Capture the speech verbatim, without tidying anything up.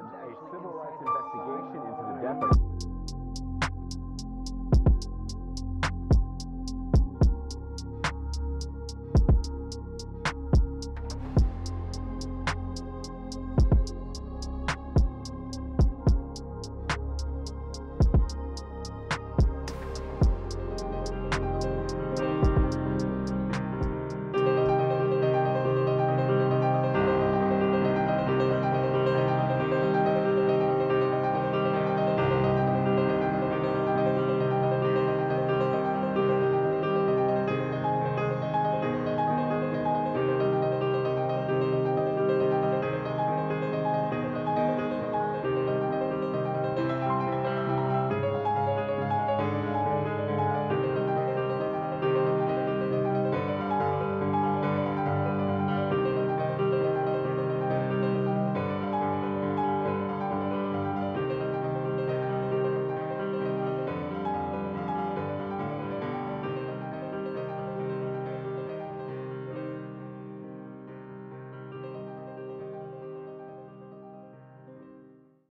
a civil rights investigation into the death of...